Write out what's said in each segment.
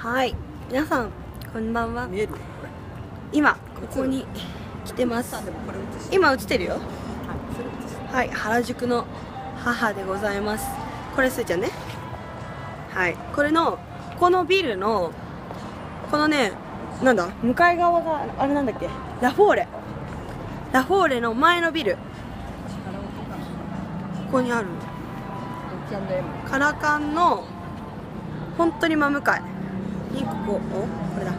はい、皆さんこんばんは。見える？今ここに来てます。今映ってるよ。はい、原宿の母でございます。これスーちゃんね。はい、このビルのこのね、なんだ向かい側があれなんだっけ？ラフォーレの前のビル。ここにある。カラカンの本当に真向かいにこれだ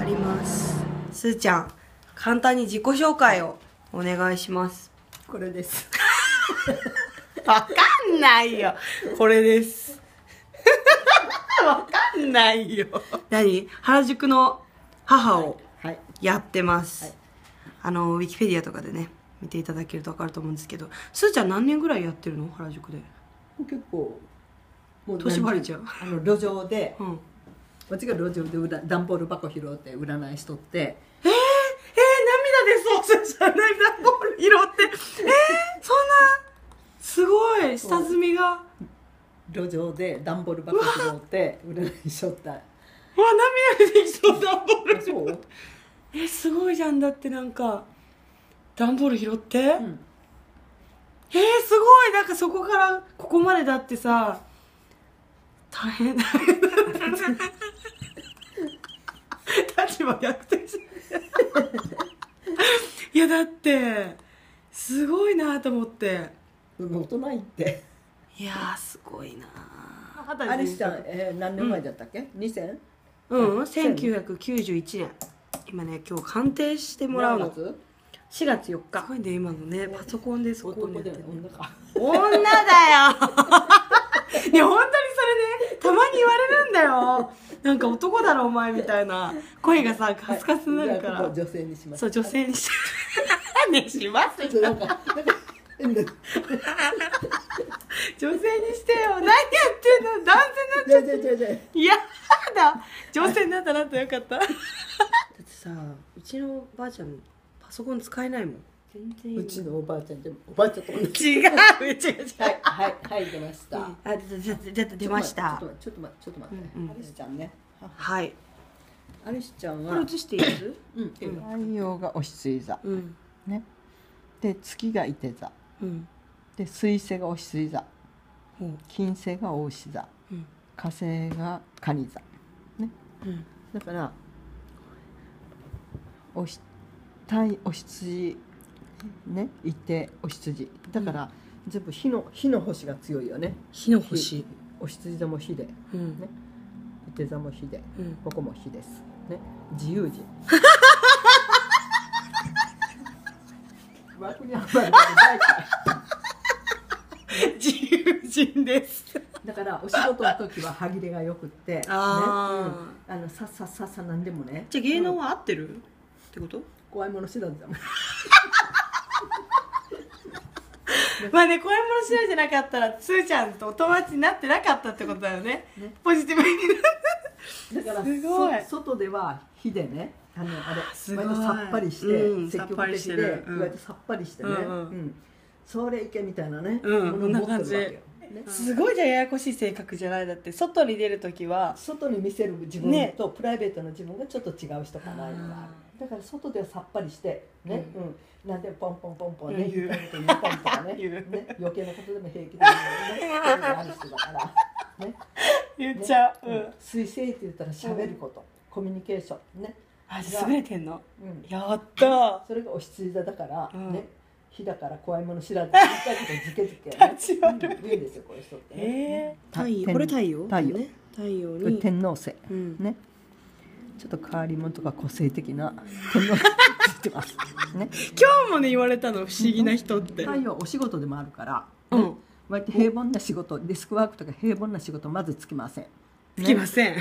あります。すーちゃん、簡単に自己紹介をお願いします。これです。わかんないよ。これです。わかんないよ。何？原宿の母をやってます。はいはい、ウィキペディアとかでね見ていただけるとわかると思うんですけど、すーちゃん何年ぐらいやってるの？原宿で。結構もう年バレちゃう。路上で。うん、私が路上で段ボール箱拾って占いしとって、涙出そうじゃない段ボール拾ってそんなすごい下積みが。路上で段ボール箱拾って占いしとった。うわ、涙出てきそう。段ボールそうすごいじゃん。だってなんか段ボール拾って、うん、すごい。なんかそこからここまでだってさ、大変だ。立場逆転する。いやだってすごいなと思って。大人いって、いやーすごいなあ。れしたん、何年前だったっけ？ 2000？ うん、1991年。今ね、今日鑑定してもらうの4月4日。すごいね、今のねパソコンでそこに女だよ。いや本当にそれね、たまに言われるんだよ。なんか男だろお前みたいな声がさ、カスカスになるから、はい、女性にします。そう女性にしねしますよ。女性にしてよ。何やってんの、男性になっちゃって。いやだ、女性になったらよかった。だってさ、うちのばあちゃんパソコン使えないもん。うちのおばあちゃんでも、おばあちゃんと同じ。違う、はい、はい、出ました。あ、出ました。ちょっと待って。アリスちゃんね。はい。アリスちゃんは。これ映している？うん。太陽がお羊座。ね。で、月がいて座。で、水星がお羊座。金星がお牛座。火星が蟹座。ね。だから。お羊。ね、いてお羊だから全部火の星が強いよね。火の星、お羊座も火で、いて座も火で、ここも火ですね。自由人。自由人です。だからお仕事の時は歯切れがよくってね、さなんでもね。じゃあ芸能は合ってるってこと？怖いもの知らずだもん。まあね、怖いもの次第じゃなかったらすーちゃんとお友達になってなかったってことだよね。ポジティブに。だからすごい外では火でね、割とさっぱりして積極的で、割とさっぱりしてね、それいけみたいなね、こんな感じ。すごい。じゃあややこしい性格じゃない。だって外に出る時は外に見せる自分とプライベートの自分がちょっと違う人かな。だから外ではさっぱりしてね、なんでポンポンポンポンね、言うとね、ポンポンね、余計なことでも平気でね、ある人だからね、言っちゃう。水星って言ったら喋ること、コミュニケーションね。あ、優れてんの。やった。それがお羊座だからね、火だから怖いもの知らず。ずけずけね。いいですよこれ人ってね。太陽、これ太陽。太陽ね。太陽に天王星ね。ちょっと変わり者とか個性的な天皇ってますね。今日もね言われたの、不思議な人って。太陽お仕事でもあるから、割と平凡な仕事、デスクワークとか平凡な仕事まずつきません。つきません。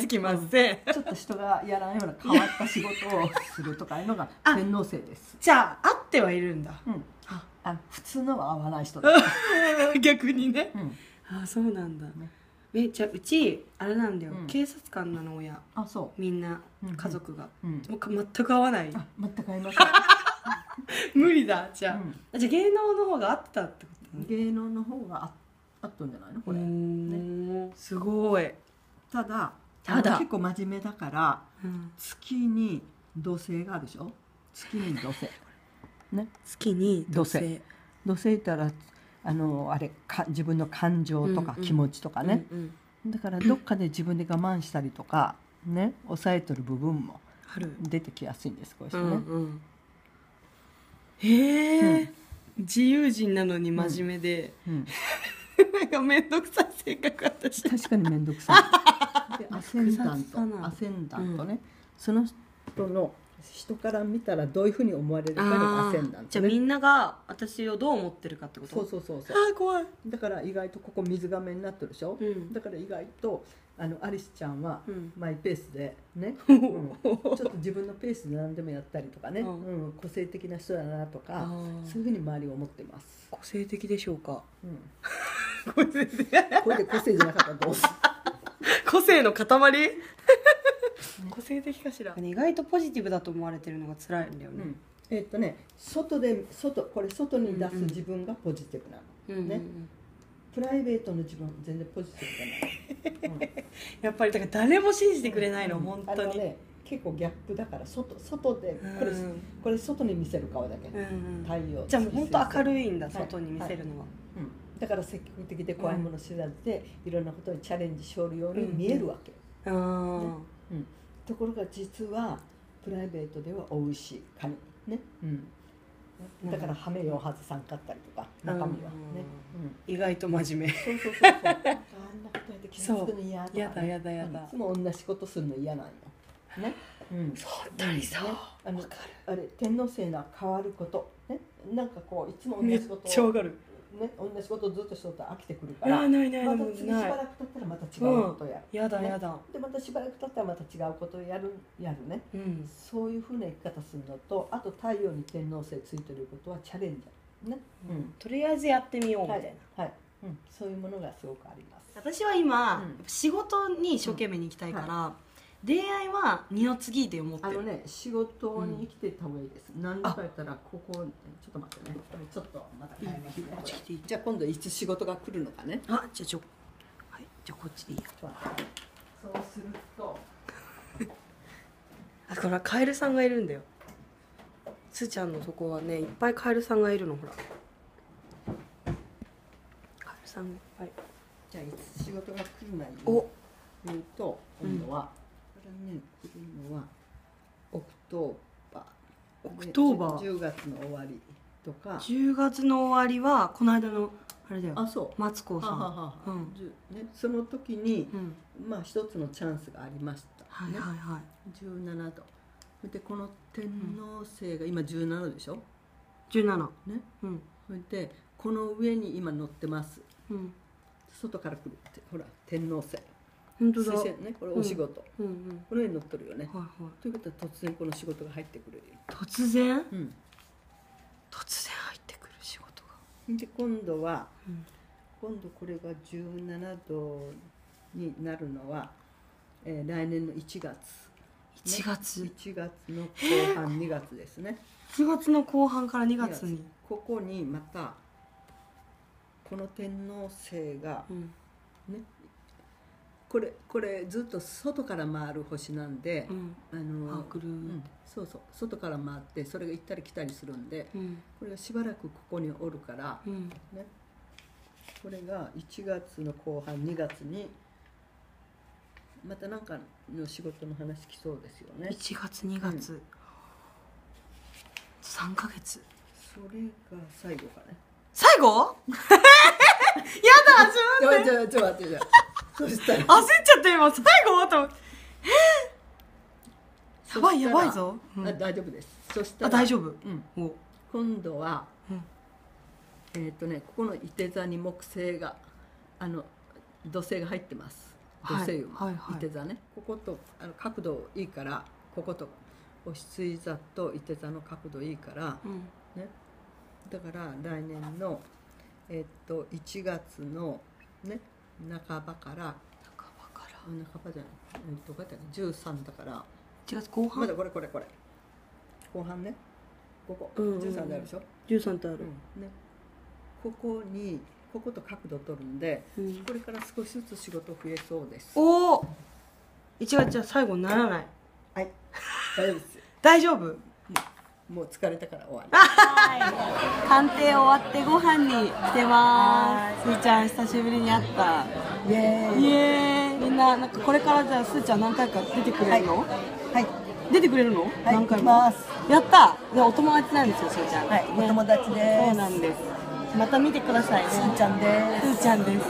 つきません。ちょっと人がやらないような変わった仕事をするとかいうのが天皇星です。じゃあ合ってはいるんだ。普通のは合わない人だ。逆にね。あ、そうなんだね。じゃあうちあれなんだよ、警察官なの親。あ、そう。みんな家族が全く合わない。全く合いません。無理だ。じゃあ芸能の方が合ってたってこと？芸能の方が合ったんじゃないのこれ。すごい。ただただ結構真面目だから、うん、月に土星があるでしょ。月に土星ね、月に土星、土星ったらあれか、自分の感情とか気持ちとかね、うんうん、だからどっかで自分で我慢したりとかね、抑えとる部分も出てきやすいんです、こうしてね、うんうん、へえ、うん、自由人なのに真面目で、うんうん、なんか面倒くさい性格、私確かに面倒くさいでアセンダントね、うん、その人の人から見たらどういうふうに思われるかがアセンダント、ね、じゃあみんなが私をどう思ってるかってこと。そうそうそうそう。ああ怖い。だから意外とここ水がめになってるでしょ、うん、だから意外とアリスちゃんはマイペースでね、うんうん、ちょっと自分のペースで何でもやったりとかね、うんうん、個性的な人だなとか、そういうふうに周りを思ってます。個性的でしょうか、うん、個性的これで個性じゃなかったらどうする個性の塊個性的かしら。意外とポジティブだと思われてるのが辛いんだよね、うん、これ外に出す自分がポジティブなの、うんうん、ね、うんうんうん、プライベートの自分は全然ポジティブじゃない、うん、やっぱりだから誰も信じてくれないの、うん、本当にあれはね、結構ギャップだから外でこれ外に見せる顔だけ、うん、太陽じゃあもう本当明るいんだ、はい、外に見せるのは、はい、うん、だから積極的で怖いもの知らずで、うん、いろんなことにチャレンジしよるように見えるわけ、うん、ね、うん、ところが実はプライベートではおうしい髪ね、うん、だからハメを外さんかったりとか、中身はね、うん、意外と真面目。そうそうそうそうあんなことやって気づくの嫌だ、ね、やだやだやだ、いつも同じことするの嫌なんよね、うん、本当にそう、ね、分かる。あれ天王星の変わることね、なんかこういつも同じことをめっちゃ分かるね、同じことずっとしとったら飽きてくるから、また次しばらく経ったらまた違うことをやる、うん、やだやだ、ね、でまたしばらく経ったらまた違うことをやるね、うん、そういうふうな生き方するのと、あと太陽に天王星ついてることはチャレンジャー、ね、うんうん、とりあえずやってみようみたいな、はいはい、うん、そういうものがすごくあります。私は今、うん、仕事に一生懸命に行きたいから、うん、はい、恋愛は二の次で思ってる。仕事に生きてた方がいいです。うん、何でかやったらここちょっと待ってね。ちょっとまた変えますね。じゃあ今度いつ仕事が来るのかね。あ、じゃあはい、じゃあこっちでいいや。そうすると、あ、ほらカエルさんがいるんだよ。スーちゃんのとこはね、いっぱいカエルさんがいるの、ほら。カエルさんいっぱい。じゃあいつ仕事が来るなりを言うと、今度は。うん、来るのはオクトーバー、10月の終わりとか、10月の終わりはこの間のあれだよ、あ、そうマツコさん、ははは、うん、ね、その時に、うん、まあ一つのチャンスがありました、はいはいはい、17度でこの天王星が今17でしょ、17ね、うん、それでこの上に今乗ってます、うん、外から来るってほら天王星、本当だね、これお仕事、うんうんうん、この上に乗っとるよね、はいはい、ということは突然この仕事が入ってくる、突然、うん、突然入ってくる仕事が、で今度は、うん、今度これが17度になるのは、来年の1月の後半、2月ですね、1月の後半から2月にここにまたこの天王星が、うん、ね、これずっと外から回る星なんで、うん、うん、そうそう、外から回ってそれが行ったり来たりするんで、うん、これがしばらくここにおるから、うんね、これが1月の後半2月にまた何かの仕事の話来そうですよね、1月2月、うん、3ヶ月、それが最後かね、最後やだ自分でちょっと待って、そしたら焦っちゃった今最後と思って、やばいぞ、うん、大丈夫です。そしたら大丈夫、うん、今度は、うん、ここのいて座に木星が土星が入ってます、土星よ、はいはいはい、いて座ね、ここと角度いいから、こことお羊座といて座の角度いいから、うんね、だから来年の、1月のね半ばじゃない、どうやったっけ、13だから1月後半、まだこれ後半ね、ここ、うん、13であるでしょ、13ってある、うんね、ここと角度取るんで、うん、これから少しずつ仕事増えそうです。おお、1月じゃ最後にならない。はい、大丈夫です。大丈夫。もう疲れたから終わり。鑑定終わってご飯に来てます。すーちゃん久しぶりに会った。イエーイ。イエーイ。みんななんかこれからじゃあすーちゃん何回か出てくれるの？はい。出てくれるの？何回も。やった。でお友達なんですよすーちゃん。はい。お友達です。そうなんです。また見てくださいね。すーちゃんです。すーちゃんです。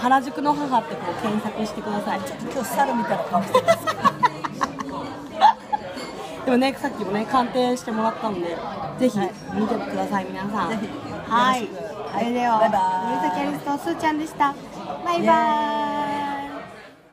原宿の母ってこう検索してください。ちょっと今日猿みたいな顔してます。でもね、さっきもね、鑑定してもらったので、ぜひ見てください、皆さん。はい、あれでは、森崎有栖とすーちゃんでした。バイバーイ。